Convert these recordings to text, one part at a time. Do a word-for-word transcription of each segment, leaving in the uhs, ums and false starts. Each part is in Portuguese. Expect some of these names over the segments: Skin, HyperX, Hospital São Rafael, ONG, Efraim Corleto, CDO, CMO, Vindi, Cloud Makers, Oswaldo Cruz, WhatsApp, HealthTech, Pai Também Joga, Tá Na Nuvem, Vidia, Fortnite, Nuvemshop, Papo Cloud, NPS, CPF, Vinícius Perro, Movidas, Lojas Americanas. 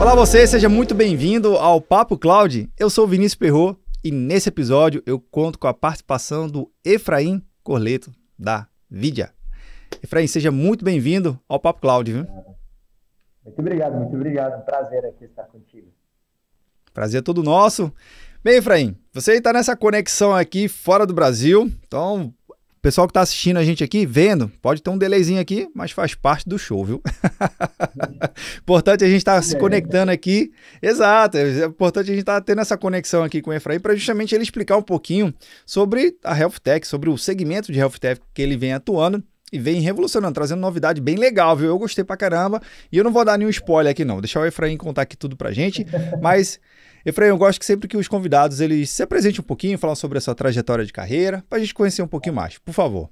Olá você, seja muito bem-vindo ao Papo Cloud. Eu sou o Vinícius Perro e nesse episódio eu conto com a participação do Efraim Corleto, da Vidia. Efraim, seja muito bem-vindo ao Papo Cloud, viu? Muito obrigado, muito obrigado. Prazer aqui estar contigo. Prazer é todo nosso. Bem, Efraim, você está nessa conexão aqui fora do Brasil, então o pessoal que está assistindo a gente aqui, vendo, pode ter um delayzinho aqui, mas faz parte do show, viu? Importante a gente estar tá se conectando aqui. Exato, é importante a gente estar tá tendo essa conexão aqui com o Efraim para justamente ele explicar um pouquinho sobre a HealthTech, sobre o segmento de HealthTech que ele vem atuando e vem revolucionando, trazendo novidade bem legal, viu? Eu gostei pra caramba e eu não vou dar nenhum spoiler aqui não, vou deixar o Efraim contar aqui tudo pra gente, mas... Efraim, eu gosto que sempre que os convidados eles se apresentem um pouquinho, falam sobre a sua trajetória de carreira, para a gente conhecer um pouquinho mais, por favor.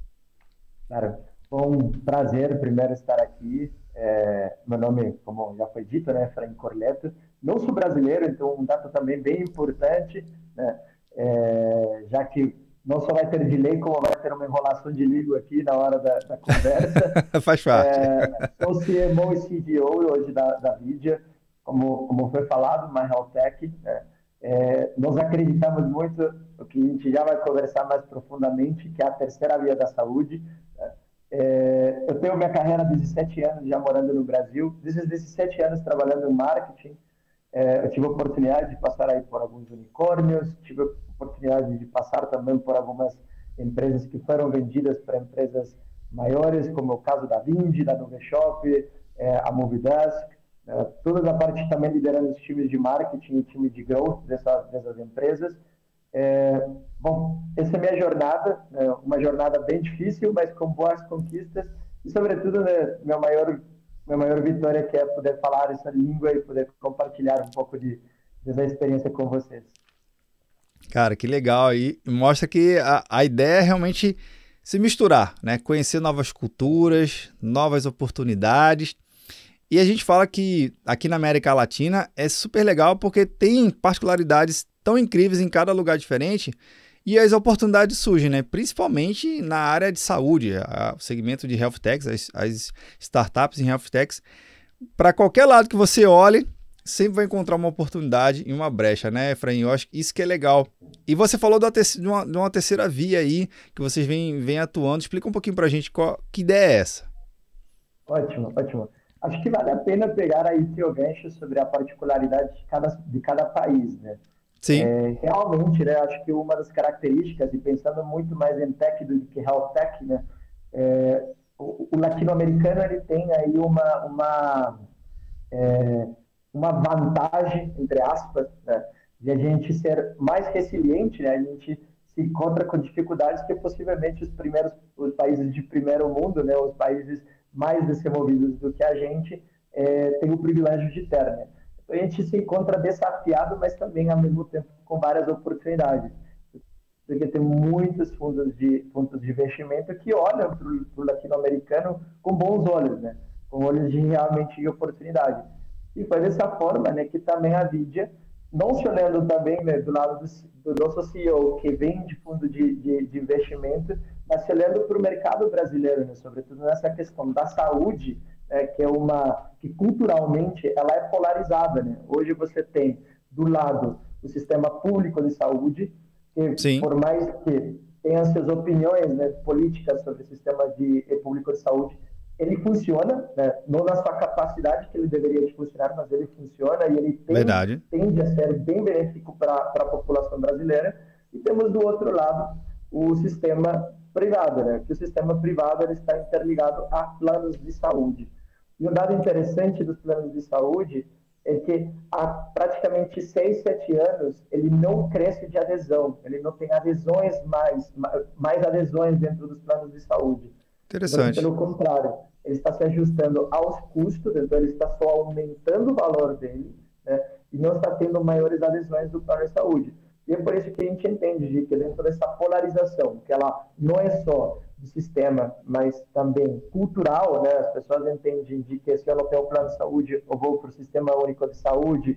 Claro, foi um prazer primeiro estar aqui. É, meu nome, como já foi dito, né, Efraim Corleto. Não sou brasileiro, então um dado também bem importante, né, é, já que não só vai ter delay, como vai ter uma enrolação de língua aqui na hora da, da conversa. Faz parte. É, sou C M O e C D O hoje da, da Vidia. Como, como foi falado, na HealthTech, né? É, nós acreditamos muito no que a gente já vai conversar mais profundamente, que é a terceira via da saúde. Né? É, eu tenho minha carreira de dezessete anos já morando no Brasil, desde dezessete anos trabalhando em marketing. É, eu tive a oportunidade de passar aí por alguns unicórnios, tive a oportunidade de passar também por algumas empresas que foram vendidas para empresas maiores, como é o caso da Vindi, da Nuvemshop, é, a Movidas. É, toda a parte também liderando os times de marketing e time de growth dessas, dessas empresas. É, bom, essa é minha jornada, é uma jornada bem difícil, mas com boas conquistas e, sobretudo, né, minha maior, minha maior vitória que é poder falar essa língua e poder compartilhar um pouco de, dessa experiência com vocês. Cara, que legal. E mostra que a, a ideia é realmente se misturar, né? Conhecer novas culturas, novas oportunidades. E a gente fala que aqui na América Latina é super legal porque tem particularidades tão incríveis em cada lugar diferente e as oportunidades surgem, né? Principalmente na área de saúde, a, o segmento de HealthTech, as, as startups em HealthTech. Para qualquer lado que você olhe, sempre vai encontrar uma oportunidade e uma brecha, né, Efraim? Eu acho que isso que é legal. E você falou da terceira, de, uma, de uma terceira via aí que vocês vêm, vêm atuando. Explica um pouquinho para a gente qual, que ideia é essa. Ótimo, ótimo. Acho que vale a pena pegar aí teu gancho sobre a particularidade de cada, de cada país, né? Sim. É, realmente, né, acho que uma das características, e pensando muito mais em tech do que HealthTech, né, é, o, o latino-americano ele tem aí uma, uma, é, uma vantagem, entre aspas, né, de a gente ser mais resiliente, né, a gente se encontra com dificuldades que possivelmente os, primeiros, os países de primeiro mundo, né, os países... mais desenvolvidos do que a gente é, tem o privilégio de ter, né? Então, a gente se encontra desafiado, mas também, ao mesmo tempo, com várias oportunidades. Porque tem muitos fundos de, fundos de investimento que olham para o latino-americano com bons olhos, né? Com olhos de realmente de oportunidade. E foi dessa forma, né, que também a Vidia, não se olhando também, né, do lado do, do nosso C E O, que vem de fundo de, de, de investimento, mas se olhando para o mercado brasileiro, né, sobretudo nessa questão da saúde, né, que é uma que culturalmente ela é polarizada, né? Hoje você tem do lado o sistema público de saúde, que Sim. por mais que tenha suas opiniões, né, políticas sobre o sistema de público de saúde, ele funciona, né, não na sua capacidade que ele deveria de funcionar, mas ele funciona e ele tem, tende a ser bem benéfico para a população brasileira. E temos do outro lado o sistema privado, né? Que o sistema privado ele está interligado a planos de saúde. E um dado interessante dos planos de saúde é que há praticamente seis, sete anos ele não cresce de adesão, ele não tem adesões mais, mais adesões dentro dos planos de saúde. Interessante. Mas, pelo contrário, ele está se ajustando aos custos, então ele está só aumentando o valor dele, né? E não está tendo maiores adesões do plano de saúde. E é por isso que a gente entende de que dentro dessa polarização, que ela não é só de sistema, mas também cultural, né? As pessoas entendem de que se eu não tenho o plano de saúde, eu vou para o sistema único de saúde,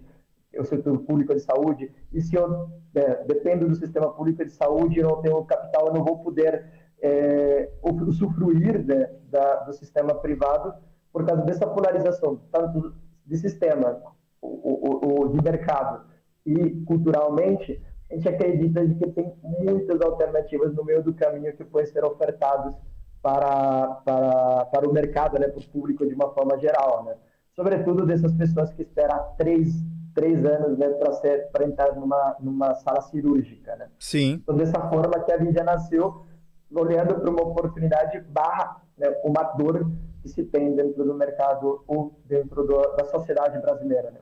o setor público de saúde, e se eu né, dependo do sistema público de saúde e não tenho capital, eu não vou poder é, usufruir né, da, do sistema privado por causa dessa polarização, tanto de sistema o, o, o de mercado e culturalmente, a gente acredita de que tem muitas alternativas no meio do caminho que podem ser ofertadas para, para, para o mercado, né, para o público de uma forma geral, né? Sobretudo dessas pessoas que esperam três, três anos, né, para entrar numa, numa sala cirúrgica, né? Sim. Então, dessa forma que a Vidia nasceu, olhando para uma oportunidade barra, né, uma dor que se tem dentro do mercado ou dentro do, da sociedade brasileira, né?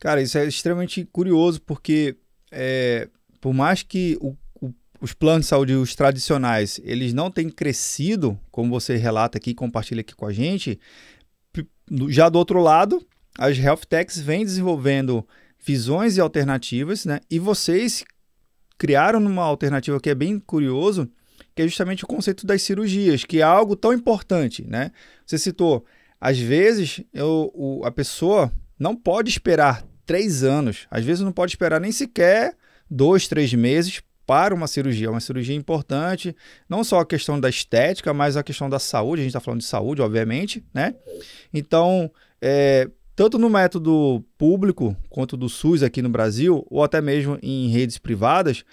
Cara, isso é extremamente curioso, porque é, por mais que o, o, os planos de saúde, os tradicionais, eles não têm crescido, como você relata aqui, compartilha aqui com a gente, já do outro lado, as health techs vêm desenvolvendo visões e alternativas, né? E vocês criaram uma alternativa que é bem curioso, que é justamente o conceito das cirurgias, que é algo tão importante, né? Você citou, às vezes eu, o, a pessoa não pode esperar três anos, às vezes não pode esperar nem sequer dois, três meses para uma cirurgia. Uma cirurgia importante, não só a questão da estética, mas a questão da saúde. A gente está falando de saúde, obviamente, né? Então, é, tanto no método público quanto do SUS aqui no Brasil, ou até mesmo em redes privadas,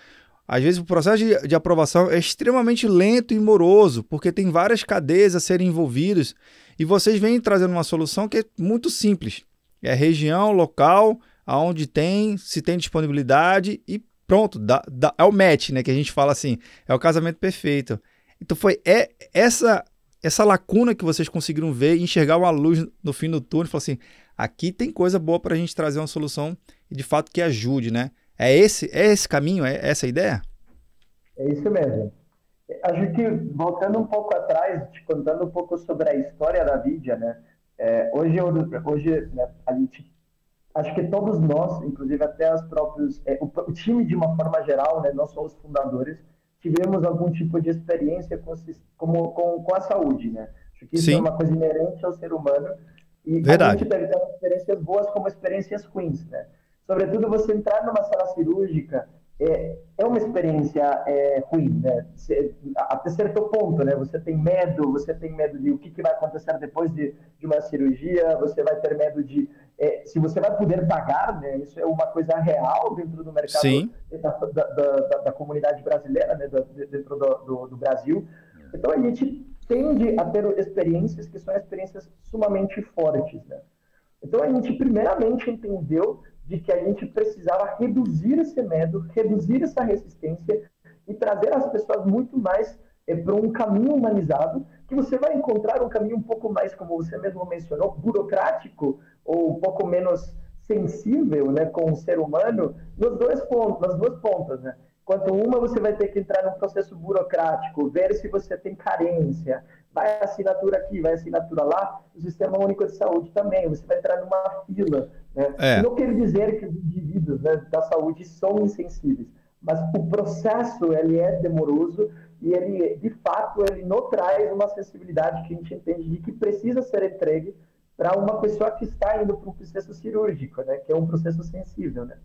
às vezes o processo de, de aprovação é extremamente lento e moroso, porque tem várias cadeias a serem envolvidas, e vocês vêm trazendo uma solução que é muito simples. É região, local, aonde tem, se tem disponibilidade e pronto, dá, dá, é o match, né? Que a gente fala assim, é o casamento perfeito. Então foi é, essa, essa lacuna que vocês conseguiram ver e enxergar uma luz no fim do túnel e falar assim, aqui tem coisa boa para a gente trazer uma solução de fato que ajude, né? É esse, é esse caminho? É essa a ideia? É isso mesmo. Acho que voltando um pouco atrás, te contando um pouco sobre a história da Vidia, né? É, hoje, hoje né, a gente, acho que todos nós, inclusive até os próprios, é, o, o time de uma forma geral, né, nós somos fundadores, tivemos algum tipo de experiência com, com, com, com a saúde, né? Acho que isso Sim. é uma coisa inerente ao ser humano e Verdade. A gente deve ter experiências boas como experiências ruins, né? Sobretudo você entrar numa sala cirúrgica é, é uma experiência é, ruim, né? Você, até certo ponto, né? Você tem medo, você tem medo de o que, que vai acontecer depois de, de uma cirurgia, você vai ter medo de é, se você vai poder pagar, né? Isso é uma coisa real dentro do mercado da, da, da, da comunidade brasileira, né? do, dentro do, do, do Brasil. Então a gente tende a ter experiências que são experiências sumamente fortes, né? Então a gente primeiramente entendeu de que a gente precisava reduzir esse medo, reduzir essa resistência e trazer as pessoas muito mais é, para um caminho humanizado, que você vai encontrar um caminho um pouco mais, como você mesmo mencionou, burocrático ou um pouco menos sensível, né, com o ser humano, nos dois pontos, nas duas pontas, né? Enquanto uma você vai ter que entrar num processo burocrático, ver se você tem carência, vai assinatura aqui, vai assinatura lá, o Sistema Único de Saúde também, você vai entrar numa fila, né? É. Não quer dizer que os indivíduos, né, da saúde são insensíveis, mas o processo ele é demoroso e ele, de fato, ele não traz uma sensibilidade que a gente entende de que precisa ser entregue para uma pessoa que está indo para um processo cirúrgico, né? Que é um processo sensível, né?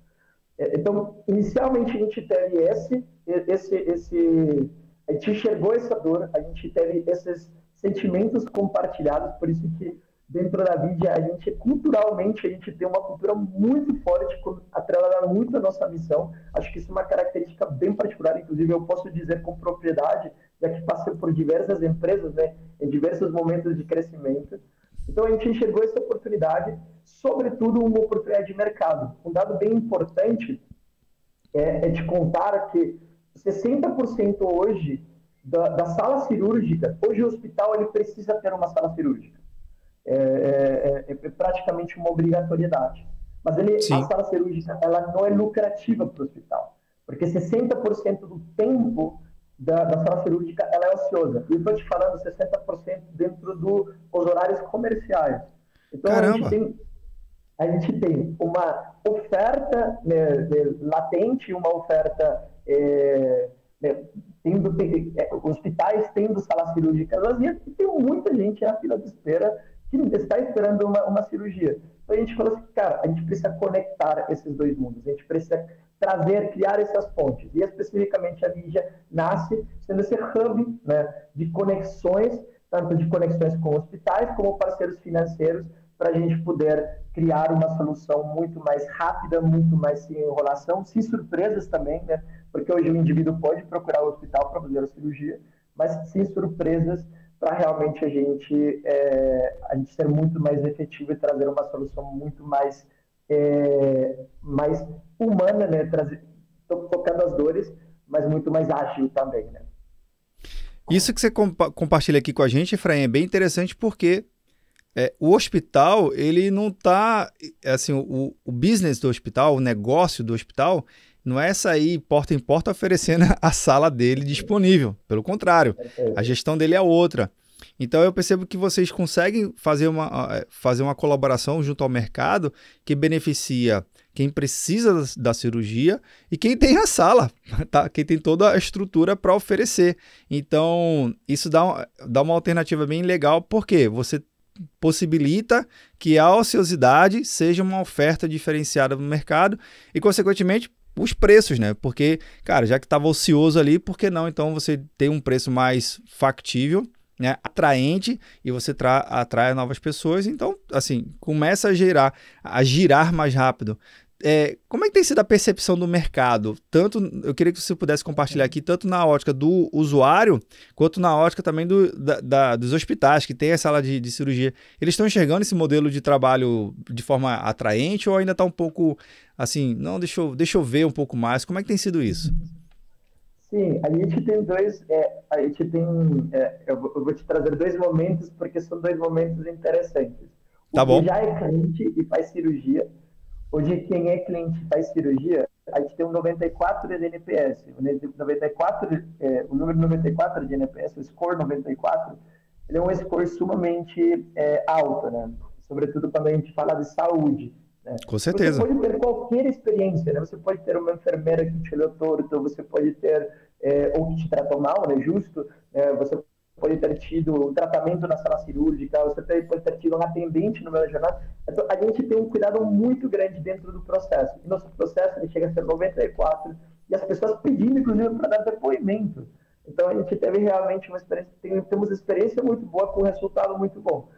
Então, inicialmente a gente teve esse, esse, esse, a gente enxergou essa dor, a gente teve esses sentimentos compartilhados, por isso que dentro da Vidia a gente, culturalmente, a gente tem uma cultura muito forte, atrelada muito à nossa missão. Acho que isso é uma característica bem particular, inclusive eu posso dizer com propriedade, já que passei por diversas empresas, né, em diversos momentos de crescimento. Então, a gente enxergou essa oportunidade, sobretudo uma oportunidade de mercado. Um dado bem importante é, é te contar que sessenta por cento hoje da, da sala cirúrgica, hoje o hospital ele precisa ter uma sala cirúrgica. É, é, é praticamente uma obrigatoriedade. Mas ele, a sala cirúrgica ela não é lucrativa para o hospital, porque sessenta por cento do tempo Da, da sala cirúrgica, ela é ociosa. E estou te falando sessenta por cento dentro dos horários comerciais. Então, a gente, tem, a gente tem uma oferta, né, latente, uma oferta... É, né, tendo, tem, é, hospitais tendo sala cirúrgica vazia, e tem muita gente na fila de espera que está esperando uma, uma cirurgia. Então, a gente falou assim, cara, a gente precisa conectar esses dois mundos, a gente precisa... trazer, criar essas pontes. E especificamente a Vidia nasce sendo esse hub, né, de conexões, tanto de conexões com hospitais como parceiros financeiros, para a gente poder criar uma solução muito mais rápida, muito mais sem enrolação, sem surpresas também, né? Porque hoje o indivíduo pode procurar o hospital para fazer a cirurgia, mas sem surpresas, para realmente a gente, é, a gente ser muito mais efetivo e trazer uma solução muito mais, é, mais humana, né? Trazer, tô focando as dores, mas muito mais ágil também, né? Isso que você compa compartilha aqui com a gente, Efraim, é bem interessante porque é, o hospital, ele não está... Assim, o, o business do hospital, o negócio do hospital, não é sair porta em porta oferecendo a sala dele disponível. Pelo contrário, a gestão dele é outra. Então, eu percebo que vocês conseguem fazer uma, fazer uma colaboração junto ao mercado que beneficia quem precisa da cirurgia e quem tem a sala, tá? Quem tem toda a estrutura para oferecer. Então, isso dá, dá uma alternativa bem legal, porque você possibilita que a ociosidade seja uma oferta diferenciada no mercado e, consequentemente, os preços, né? Porque, cara, já que estava ocioso ali, por que não? Então, você tem um preço mais factível, né, atraente, e você tra atrai novas pessoas. Então, assim, começa a girar, a girar mais rápido. É, como é que tem sido a percepção do mercado? Tanto, eu queria que você pudesse compartilhar aqui, tanto na ótica do usuário, quanto na ótica também do, da, da, dos hospitais, que tem a sala de, de cirurgia. Eles estão enxergando esse modelo de trabalho de forma atraente ou ainda está um pouco assim, não, deixa eu, deixa eu ver um pouco mais. Como é que tem sido isso? Sim, a gente tem dois, é, a gente tem, é, eu, vou, eu vou te trazer dois momentos, porque são dois momentos interessantes. O tá bom. Que já é cliente e faz cirurgia. Hoje, quem é cliente e faz cirurgia, a gente tem um noventa e quatro de N P S. noventa e quatro, é, o número noventa e quatro de N P S, o score noventa e quatro, ele é um score sumamente é, alto, né? Sobretudo quando a gente fala de saúde. Né? Com certeza. Você pode ter qualquer experiência, né? Você pode ter uma enfermeira que te olhou torto, você pode ter, é, ou que te tratou mal, né? Justo, é, você pode ter tido um tratamento na sala cirúrgica, você pode ter tido um atendente no meu jornal. Então, a gente tem um cuidado muito grande dentro do processo. E nosso processo, ele chega a ser noventa e quatro, e as pessoas pedindo, inclusive, para dar depoimento. Então, a gente teve realmente uma experiência, temos experiência muito boa com um resultado muito bom.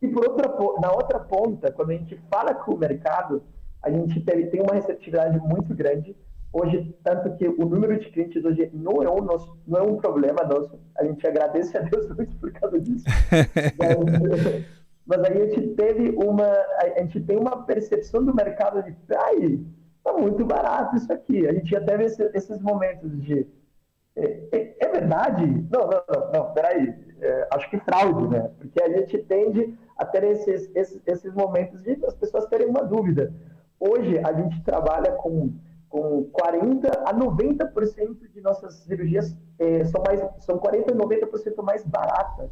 E por outra, na outra ponta, quando a gente fala com o mercado, a gente tem uma receptividade muito grande. Hoje, tanto que o número de clientes hoje não é um, nosso, não é um problema nosso. A gente agradece a Deus muito por causa disso. mas, mas aí a gente teve uma, a gente tem uma percepção do mercado de, ai, tá muito barato isso aqui. A gente já teve esse, esses momentos de, é, é, é verdade? Não, não, não, não peraí, é, acho que fraude, né? Porque a gente tende a ter esses, esses, esses momentos de as pessoas terem uma dúvida. Hoje, a gente trabalha com... com quarenta a noventa por cento de nossas cirurgias eh, são, mais, são quarenta a noventa por cento mais baratas.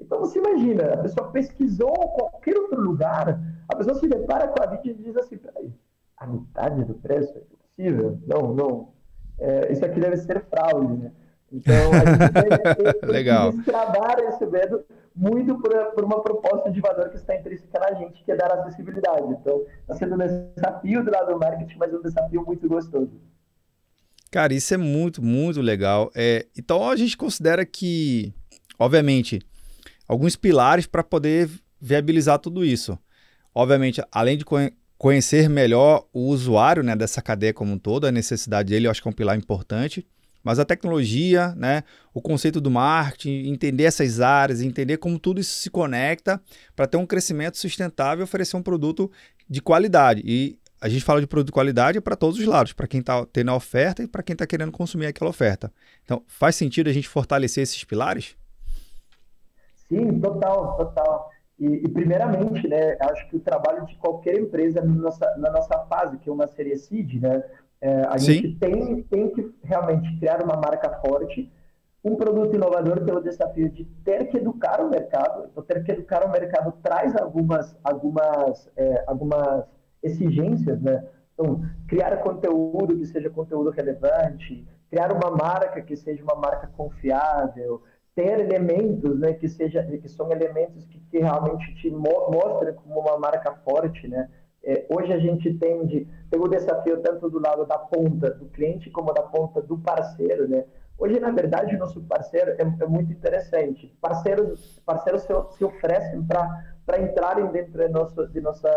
Então, você imagina, a pessoa pesquisou qualquer outro lugar, a pessoa se depara com a Vidia e diz assim, peraí, a metade do preço é possível? Não, não. É, isso aqui deve ser fraude, né? Então, a gente deve ter, Legal. destravar esse medo muito por, por uma proposta de valor que está intrínseca na gente, que é dar acessibilidade. Então, está sendo um desafio do lado do marketing, mas um desafio muito gostoso. Cara, isso é muito, muito legal. É, então, a gente considera que, obviamente, alguns pilares para poder viabilizar tudo isso. Obviamente, além de conhe conhecer melhor o usuário, né, dessa cadeia como um todo, a necessidade dele, eu acho que é um pilar importante. Mas a tecnologia, né, o conceito do marketing, entender essas áreas, entender como tudo isso se conecta para ter um crescimento sustentável e oferecer um produto de qualidade. E a gente fala de produto de qualidade para todos os lados, para quem está tendo a oferta e para quem está querendo consumir aquela oferta. Então, faz sentido a gente fortalecer esses pilares? Sim, total, total. E, e primeiramente, né, acho que o trabalho de qualquer empresa na nossa, na nossa fase, que é uma série seed, né, É, a Sim. gente tem, tem que realmente criar uma marca forte, um produto inovador pelo desafio de ter que educar o mercado. Então, ter que educar o mercado traz algumas, algumas, é, algumas exigências, né? Então, criar conteúdo que seja conteúdo relevante, criar uma marca que seja uma marca confiável, ter elementos, né, que, seja, que são elementos que, que realmente te mo mostram como uma marca forte, né? É, hoje a gente tende, tem o desafio tanto do lado da ponta do cliente como da ponta do parceiro, né? Hoje, na verdade, o nosso parceiro é, é muito interessante. Parceiros, parceiros se, se oferecem para entrarem dentro de nossa, de, nossa,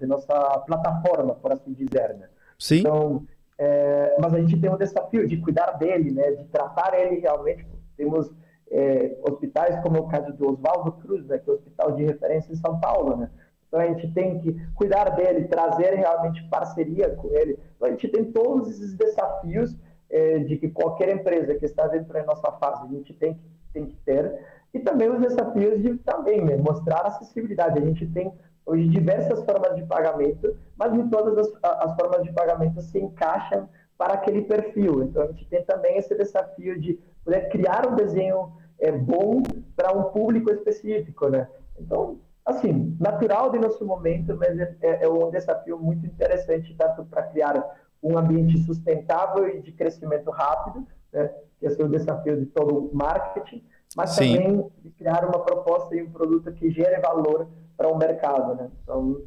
de nossa plataforma, por assim dizer, né? Sim. Então, é, mas a gente tem um desafio de cuidar dele, né? De tratar ele realmente. Temos é, hospitais, como é o caso do Oswaldo Cruz, né? Que é o hospital de referência em São Paulo, né? Então, a gente tem que cuidar dele, trazer realmente parceria com ele. Então, a gente tem todos esses desafios é, de que qualquer empresa que está dentro da nossa fase, a gente tem, tem que ter. E também os desafios de também, né, mostrar acessibilidade. A gente tem hoje diversas formas de pagamento, mas nem todas as, as formas de pagamento se encaixam para aquele perfil. Então, a gente tem também esse desafio de poder criar um desenho é, bom para um público específico, né? Então, assim, natural de nosso momento, mas é, é um desafio muito interessante, tanto para criar um ambiente sustentável e de crescimento rápido, né, que é o desafio de todo o marketing, mas Sim. também de criar uma proposta e um produto que gere valor para o mercado, né? Então,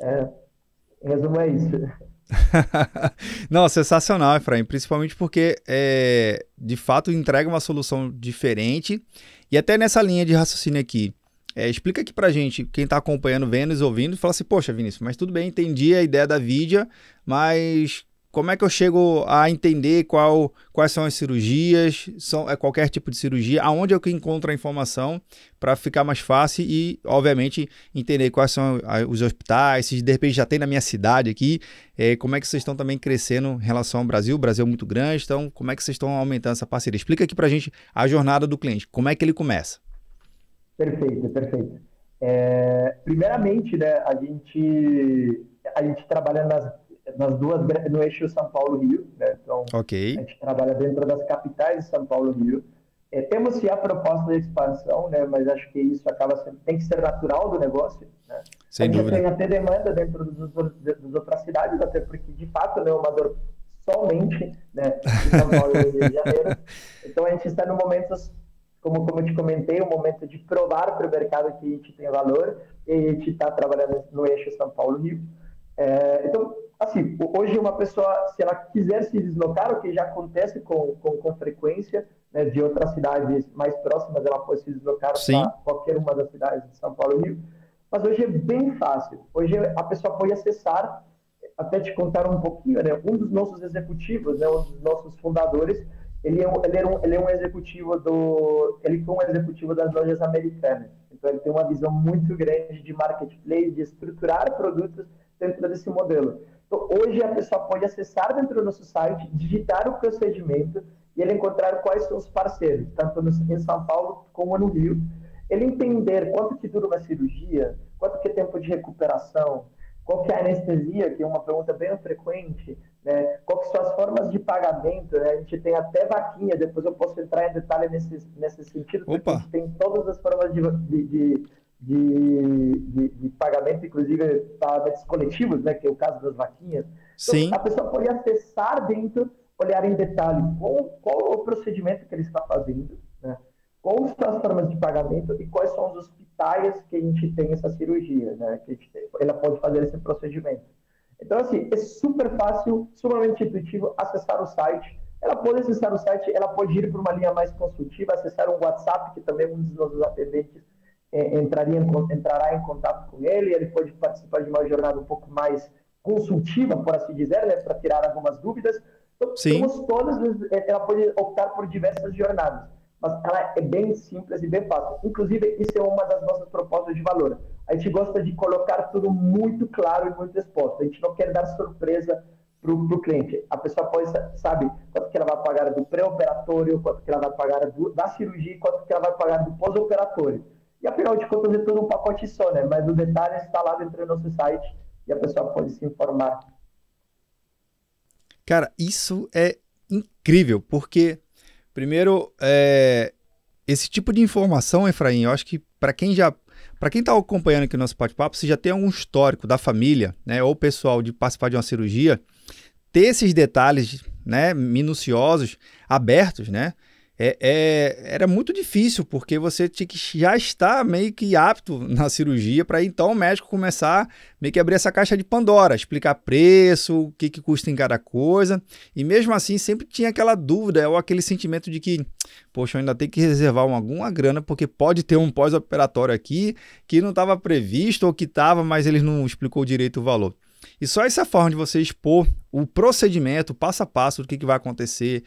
é, em resumo, é isso. Não, sensacional, Efraim, principalmente porque é, de fato entrega uma solução diferente. E até nessa linha de raciocínio aqui, É, explica aqui pra gente, quem tá acompanhando, vendo e ouvindo, fala assim, poxa, Vinícius, mas tudo bem, entendi a ideia da Vidia, mas como é que eu chego a entender qual, quais são as cirurgias, são, é qualquer tipo de cirurgia, aonde é que eu encontro a informação para ficar mais fácil e, obviamente, entender quais são os hospitais, se de repente já tem na minha cidade aqui, é, como é que vocês estão também crescendo em relação ao Brasil, o Brasil é muito grande, então como é que vocês estão aumentando essa parceria? Explica aqui pra gente a jornada do cliente, como é que ele começa? Perfeito, perfeito. É, primeiramente, né, a gente a gente trabalha nas, nas duas no eixo São Paulo-Rio, né? Então, okay. A gente trabalha dentro das capitais de São Paulo-Rio. É, temos sim a proposta de expansão, né? Mas acho que isso acaba sendo, tem que ser natural do negócio, né? Sem dúvida. Tem até demanda dentro das outras cidades, até porque de fato, né, uma dor somente, né, de São Paulo e Rio de Janeiro. Então a gente está no momento Como, como eu te comentei, o momento de provar para o mercado que a gente tem valor e a gente está trabalhando no eixo São Paulo-Rio. É, então, assim, hoje uma pessoa, se ela quiser se deslocar, o que já acontece com, com, com frequência, né, de outras cidades mais próximas, ela pode se deslocar para qualquer uma das cidades de São Paulo-Rio. Mas hoje é bem fácil. Hoje a pessoa pode acessar, até te contar um pouquinho, né, um dos nossos executivos, né, um dos nossos fundadores, Ele é, um, ele, é um, ele é um executivo do, ele foi um executivo das Lojas Americanas. Então, ele tem uma visão muito grande de marketplace, de estruturar produtos dentro desse modelo. Então, hoje, a pessoa pode acessar dentro do nosso site, digitar o procedimento e ele encontrar quais são os parceiros, tanto no, em São Paulo como no Rio. Ele entender quanto que dura uma cirurgia, quanto que é tempo de recuperação, qual que é a anestesia, que é uma pergunta bem frequente, né? Qual que são as formas de pagamento, né? A gente tem até vaquinha, depois eu posso entrar em detalhe nesse, nesse sentido, Opa. Porque a gente tem todas as formas de, de, de, de, de pagamento, inclusive pagamentos coletivos, né? Que é o caso das vaquinhas. Sim. Então, a pessoa pode acessar dentro, olhar em detalhe qual, qual é o procedimento que ele está fazendo, né? Quais são as formas de pagamento e quais são os hospitais que a gente tem essa cirurgia, né? Que a gente tem, ela pode fazer esse procedimento. Então, assim, é super fácil, sumamente intuitivo, acessar o site. Ela pode acessar o site, ela pode ir para uma linha mais consultiva, acessar um WhatsApp, que também um dos nossos atendentes é, entraria, entrará em contato com ele, ele pode participar de uma jornada um pouco mais consultiva, por assim dizer, né? Para tirar algumas dúvidas. Então, Sim. temos todas, ela pode optar por diversas jornadas. Mas ela é bem simples e bem fácil. Inclusive, isso é uma das nossas propostas de valor. A gente gosta de colocar tudo muito claro e muito exposto. A gente não quer dar surpresa para o cliente. A pessoa pode saber quanto que ela vai pagar do pré-operatório, quanto que ela vai pagar do, da cirurgia, quanto que ela vai pagar do pós-operatório. E, afinal de contas, é todo um pacote só, né? Mas o detalhe está lá dentro do nosso site e a pessoa pode se informar. Cara, isso é incrível, porque... Primeiro, é, esse tipo de informação, Efraim, eu acho que para quem já, para quem está acompanhando aqui o nosso bate-papo, se já tem algum histórico da família, né, ou pessoal de participar de uma cirurgia, ter esses detalhes, né, minuciosos, abertos, né, É, é, era muito difícil, porque você tinha que já estar meio que apto na cirurgia para então o médico começar meio que abrir essa caixa de Pandora, explicar preço, o que, que custa em cada coisa. E mesmo assim sempre tinha aquela dúvida ou aquele sentimento de que, poxa, eu ainda tenho que reservar uma, alguma grana porque pode ter um pós-operatório aqui que não estava previsto ou que estava, mas eles não explicou direito o valor. E só essa forma de você expor o procedimento, passo a passo, do que, que vai acontecer,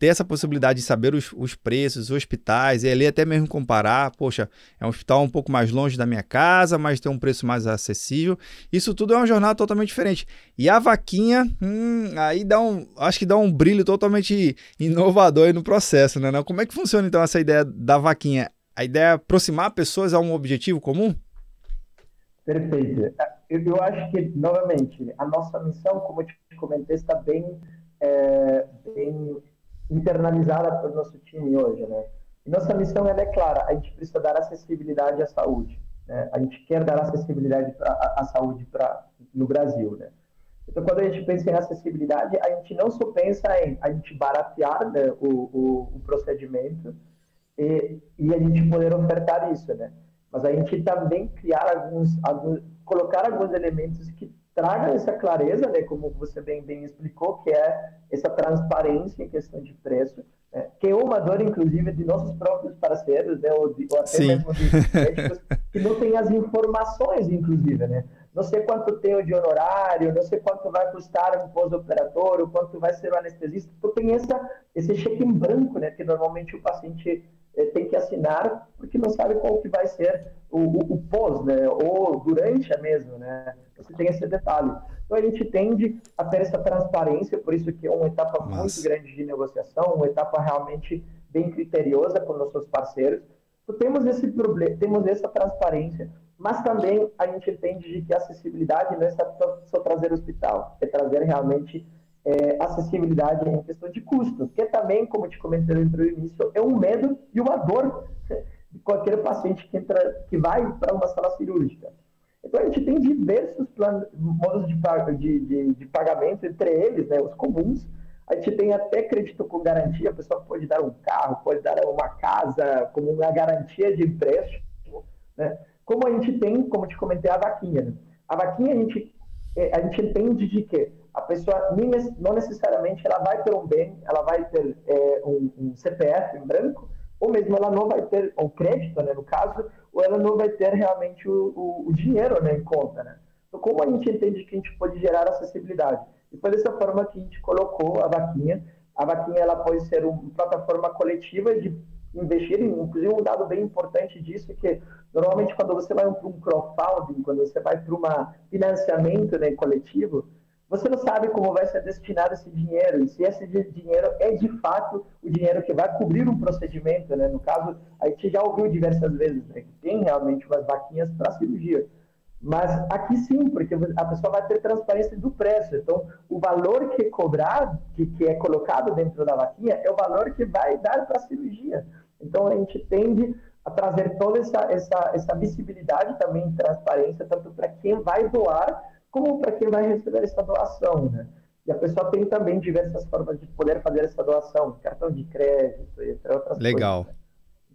ter essa possibilidade de saber os, os preços, os hospitais, e ali até mesmo comparar, poxa, é um hospital um pouco mais longe da minha casa, mas tem um preço mais acessível. Isso tudo é uma jornada totalmente diferente. E a vaquinha, hum, aí dá um, acho que dá um brilho totalmente inovador aí no processo, né? Não? Como é que funciona então essa ideia da vaquinha? A ideia é aproximar pessoas a um objetivo comum? Perfeito. Eu acho que, novamente, a nossa missão, como eu te comentei, está bem... É, bem... internalizada para o nosso time hoje, né? E nossa missão ela é clara, a gente precisa dar acessibilidade à saúde, né? A gente quer dar acessibilidade pra, à, à saúde pra, no Brasil, né? Então, quando a gente pensa em acessibilidade, a gente não só pensa em a gente baratear, né, o, o, o procedimento e, e a gente poder ofertar isso, né? Mas a gente também criar alguns, alguns colocar alguns elementos que traga essa clareza, né, como você bem, bem explicou, que é essa transparência em questão de preço, né, que é uma dor, inclusive, de nossos próprios parceiros, né, ou, de, ou até Sim. mesmo de médicos, que não tem as informações, inclusive, né? Não sei quanto tenho de honorário, não sei quanto vai custar um pós-operatório, quanto vai ser o anestesista, porque tem essa, esse cheque em branco, né, que normalmente o paciente eh, tem que assinar, porque não sabe qual que vai ser o, o, o pós, né, ou durante a mesma, né? Você tem esse detalhe. Então, a gente tende a ter essa transparência, por isso que é uma etapa Nossa. muito grande de negociação, uma etapa realmente bem criteriosa com nossos parceiros. Então, temos esse problema, temos essa transparência, mas também a gente entende de que a acessibilidade não é só trazer hospital, é trazer realmente é, acessibilidade em questão de custo, que também, como eu te comentei no início, é um medo e uma dor de qualquer paciente que, entra, que vai para uma sala cirúrgica. Então, a gente tem diversos planos, modos de, de, de, de pagamento, entre eles, né, os comuns. A gente tem até crédito com garantia, a pessoa pode dar um carro, pode dar uma casa, como uma garantia de empréstimo, né? Como a gente tem, como eu te comentei, a vaquinha, né? A vaquinha, a gente, a gente entende de que a pessoa não necessariamente ela vai ter um bem, ela vai ter é, um, um C P F em branco, ou mesmo ela não vai ter o crédito, né, no caso, ou ela não vai ter realmente o, o, o dinheiro, né, em conta, né? Então, como a gente entende que a gente pode gerar acessibilidade? E foi dessa forma que a gente colocou a vaquinha. A vaquinha ela pode ser uma plataforma coletiva de investir, inclusive um dado bem importante disso é que, normalmente, quando você vai para um crowdfunding, quando você vai para um financiamento, né, coletivo, você não sabe como vai ser destinado esse dinheiro, e se esse dinheiro é de fato o dinheiro que vai cobrir um procedimento, né? No caso, a gente já ouviu diversas vezes, né, que tem realmente umas vaquinhas para cirurgia. Mas aqui sim, porque a pessoa vai ter transparência do preço. Então, o valor que é cobrado, que, que é colocado dentro da vaquinha, é o valor que vai dar para a cirurgia. Então, a gente tende a trazer toda essa, essa, essa visibilidade também, transparência, tanto para quem vai doar, como para quem vai receber essa doação, né? E a pessoa tem também diversas formas de poder fazer essa doação, cartão de crédito, entre outras Legal. coisas.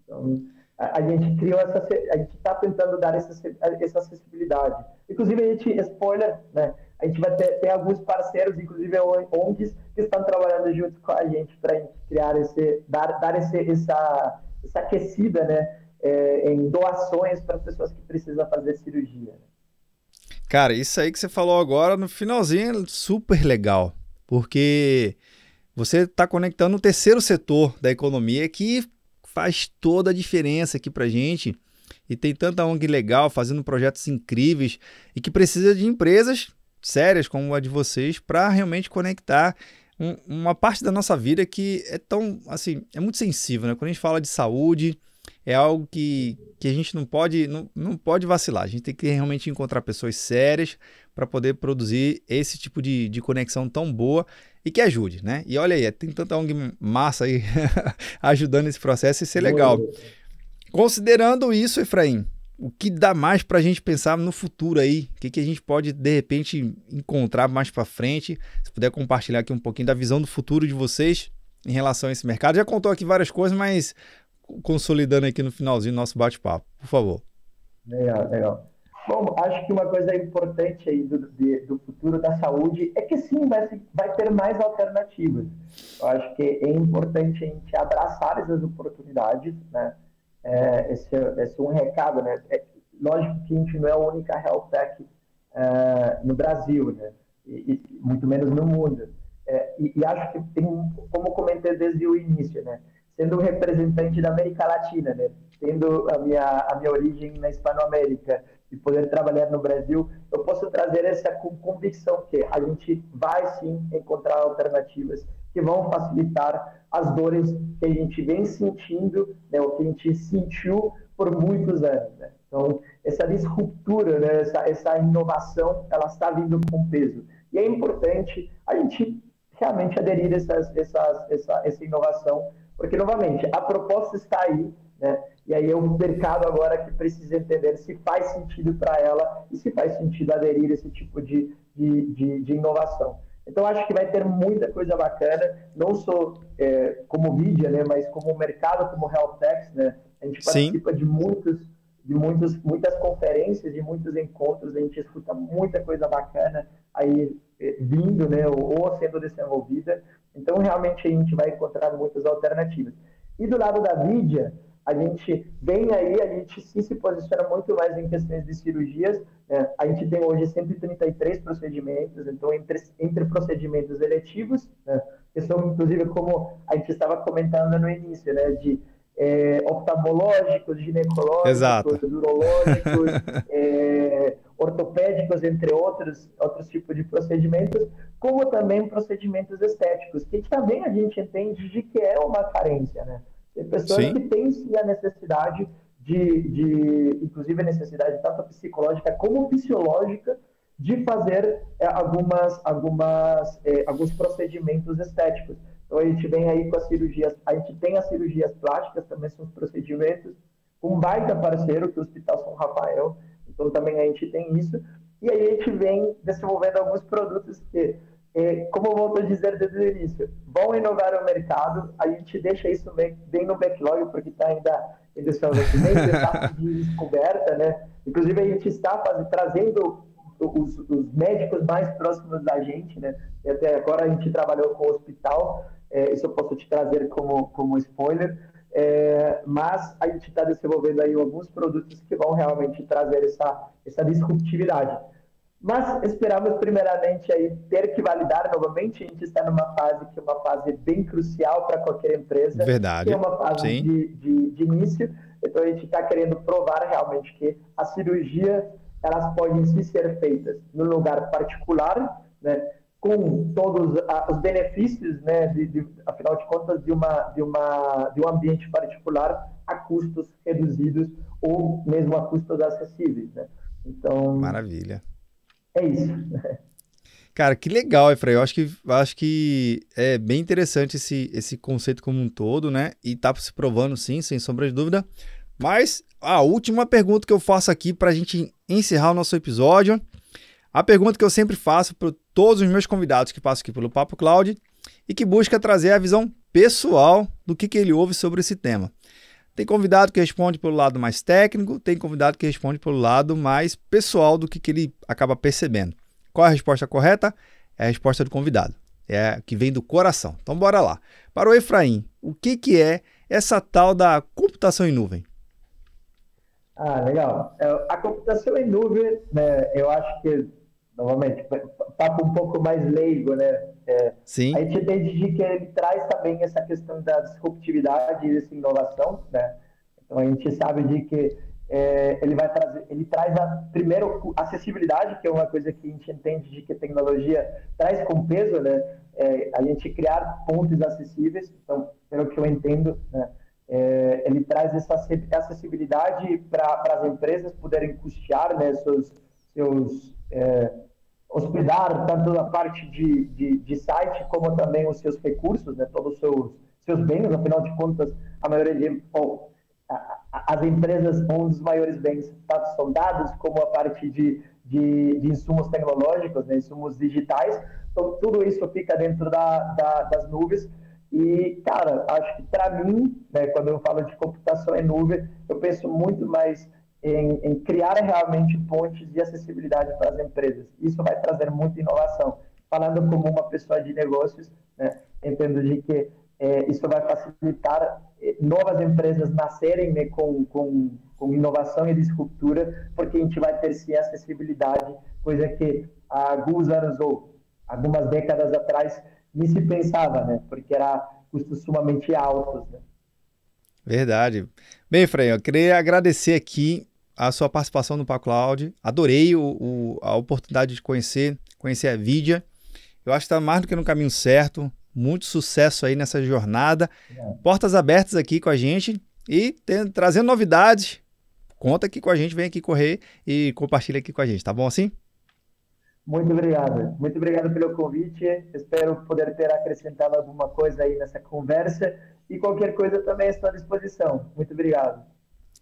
Legal. Então, a, a gente criou essa... A gente está tentando dar essa, essa acessibilidade. Inclusive, a gente, spoiler, né? A gente vai ter tem alguns parceiros, inclusive O N Gs, que estão trabalhando junto com a gente para criar esse... Dar, dar esse, essa, essa aquecida, né? É, em doações para as pessoas que precisam fazer cirurgia, né? Cara, isso aí que você falou agora no finalzinho é super legal, porque você está conectando o terceiro setor da economia que faz toda a diferença aqui para a gente. E tem tanta O N G legal fazendo projetos incríveis e que precisa de empresas sérias como a de vocês para realmente conectar um, uma parte da nossa vida que é tão, assim, é muito sensível, né? Quando a gente fala de saúde... É algo que, que a gente não pode, não, não pode vacilar. A gente tem que realmente encontrar pessoas sérias para poder produzir esse tipo de, de conexão tão boa e que ajude, né? E olha aí, tem tanta O N G massa aí ajudando esse processo e ser legal. Boa. Considerando isso, Efraim, o que dá mais para a gente pensar no futuro aí? O que, que a gente pode, de repente, encontrar mais para frente? Se puder compartilhar aqui um pouquinho da visão do futuro de vocês em relação a esse mercado. Já contou aqui várias coisas, mas consolidando aqui no finalzinho do nosso bate-papo, por favor. Legal, legal. Bom, acho que uma coisa importante aí do, de, do futuro da saúde é que sim, vai, vai ter mais alternativas. Eu acho que é importante a gente abraçar essas oportunidades, né? É, esse, esse é um recado, né? É, lógico que a gente não é a única health tech é, no Brasil, né? E, e muito menos no mundo. É, e, e acho que tem, como comentei desde o início, né? Sendo um representante da América Latina, né? Tendo a minha, a minha origem na Hispanoamérica, e poder trabalhar no Brasil, eu posso trazer essa convicção que a gente vai sim encontrar alternativas que vão facilitar as dores que a gente vem sentindo, né, ou que a gente sentiu por muitos anos. Né? Então, essa disruptura, né, essa, essa inovação, ela está vindo com peso. E é importante a gente realmente aderir a essas, essas, essa, essa inovação, porque, novamente, a proposta está aí, né? E aí é um mercado agora que precisa entender se faz sentido para ela e se faz sentido aderir a esse tipo de, de, de, de inovação. Então, acho que vai ter muita coisa bacana, não só é, como mídia, né, mas como mercado, como HealthTech, né? A gente participa Sim. de, muitos, de muitos, muitas conferências, de muitos encontros, a gente escuta muita coisa bacana aí é, vindo, né, ou, ou sendo desenvolvida. Então, realmente, a gente vai encontrar muitas alternativas. E do lado da mídia, a gente vem aí, a gente sim se posiciona muito mais em questões de cirurgias, né? A gente tem hoje cento e trinta e três procedimentos, então entre, entre procedimentos eletivos, né? Que são inclusive como a gente estava comentando no início, né? De é, oftalmológicos, ginecológicos, Exato. urológicos, é, ortopédicos, entre outros, outros tipos de procedimentos, como também procedimentos estéticos, que também a gente entende de que é uma carência, né? Tem pessoas Sim. que têm sim a necessidade de, de, inclusive a necessidade tanto psicológica como fisiológica, de fazer é, algumas, algumas, é, alguns procedimentos estéticos. Então a gente vem aí com as cirurgias, a gente tem as cirurgias plásticas, também são os procedimentos, um baita parceiro que é o Hospital São Rafael, então também a gente tem isso. E aí a gente vem desenvolvendo alguns produtos que... como eu volto a dizer desde o início, vão inovar o mercado, a gente deixa isso bem no backlog, porque está ainda em etapa de descoberta, né? Inclusive, a gente está fazendo, trazendo os, os médicos mais próximos da gente, né? E até agora a gente trabalhou com o hospital, é, isso eu posso te trazer como, como spoiler, é, mas a gente está desenvolvendo aí alguns produtos que vão realmente trazer essa, essa disruptividade. Mas esperamos primeiramente aí ter que validar novamente, a gente está numa fase que é uma fase bem crucial para qualquer empresa. Verdade. Que é uma fase de, de, de início, então a gente está querendo provar realmente que as cirurgias, elas podem sim ser feitas no lugar particular, né, com todos os benefícios, né, de, de, afinal de contas, de, uma, de, uma, de um ambiente particular a custos reduzidos ou mesmo a custos acessíveis. Né? Então, maravilha. É isso. Cara, que legal, Efraim. Eu acho que, acho que é bem interessante esse, esse conceito como um todo, né? E tá se provando, sim, sem sombra de dúvida. Mas a última pergunta que eu faço aqui para a gente encerrar o nosso episódio, a pergunta que eu sempre faço para todos os meus convidados que passam aqui pelo Papo Cloud e que busca trazer a visão pessoal do que, que ele ouve sobre esse tema. Tem convidado que responde pelo lado mais técnico, tem convidado que responde pelo lado mais pessoal do que, que ele acaba percebendo. Qual é a resposta correta? É a resposta do convidado, é a que vem do coração. Então, bora lá. Para o Efraim, o que, que é essa tal da computação em nuvem? Ah, legal. A computação em nuvem, né, eu acho que, novamente, papo um pouco mais leigo, né? É, Sim. A gente entende que ele traz também essa questão da disruptividade e dessa inovação, né? Então, a gente sabe de que é, ele vai trazer, ele traz a primeira acessibilidade, que é uma coisa que a gente entende de que a tecnologia traz com peso, né? É, a gente criar pontos acessíveis, então, pelo que eu entendo, né? É, ele traz essa acessibilidade para as empresas poderem custear, né, seus, seus é, hospedar tanto a parte de, de, de site como também os seus recursos, né, todos os seus, seus bens, afinal de contas, a maioria de, bom, a, a, as empresas, um dos maiores bens tanto são dados como a parte de, de, de insumos tecnológicos, né, insumos digitais, então tudo isso fica dentro da, da, das nuvens, E, cara, acho que para mim, né, quando eu falo de computação em nuvem, eu penso muito mais em, em criar realmente pontes de acessibilidade para as empresas. Isso vai trazer muita inovação. Falando como uma pessoa de negócios, né, entendo de que é, isso vai facilitar novas empresas nascerem, né, com, com, com inovação e disruptura, porque a gente vai ter sim acessibilidade, coisa que há alguns anos ou algumas décadas atrás nem se pensava, né? Porque era custos sumamente altos, né? Verdade. Bem, Efraim, eu queria agradecer aqui a sua participação no Papo Cloud. Adorei o, o, a oportunidade de conhecer, conhecer a Vidia. Eu acho que está mais do que no caminho certo. Muito sucesso aí nessa jornada. É. Portas abertas aqui com a gente e tem, trazendo novidades. Conta aqui com a gente, vem aqui correr e compartilha aqui com a gente, tá bom assim? Muito obrigado. Muito obrigado pelo convite. Espero poder ter acrescentado alguma coisa aí nessa conversa. E qualquer coisa também estou à disposição. Muito obrigado.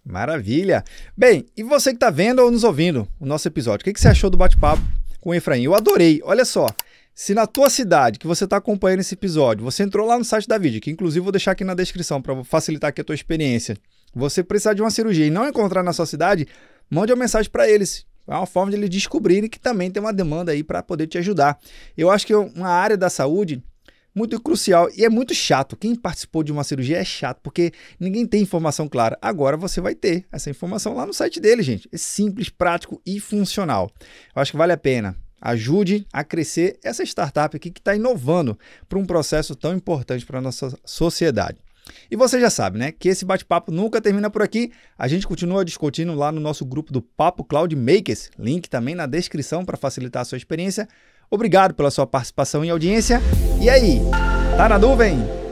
Maravilha. Bem, e você que está vendo ou nos ouvindo o nosso episódio, o que, que você achou do bate-papo com o Efraim? Eu adorei. Olha só, se na tua cidade que você está acompanhando esse episódio, você entrou lá no site da Vidia, que inclusive vou deixar aqui na descrição para facilitar aqui a tua experiência, você precisar de uma cirurgia e não encontrar na sua cidade, mande uma mensagem para eles. É uma forma de eles descobrirem que também tem uma demanda aí para poder te ajudar. Eu acho que é uma área da saúde muito crucial e é muito chato. Quem participou de uma cirurgia é chato, porque ninguém tem informação clara. Agora você vai ter essa informação lá no site dele, gente. É simples, prático e funcional. Eu acho que vale a pena. Ajude a crescer essa startup aqui que está inovando para um processo tão importante para a nossa sociedade. E você já sabe, né, que esse bate-papo nunca termina por aqui. A gente continua discutindo lá no nosso grupo do Papo Cloud Makers. Link também na descrição para facilitar a sua experiência. Obrigado pela sua participação e audiência. E aí, tá na nuvem?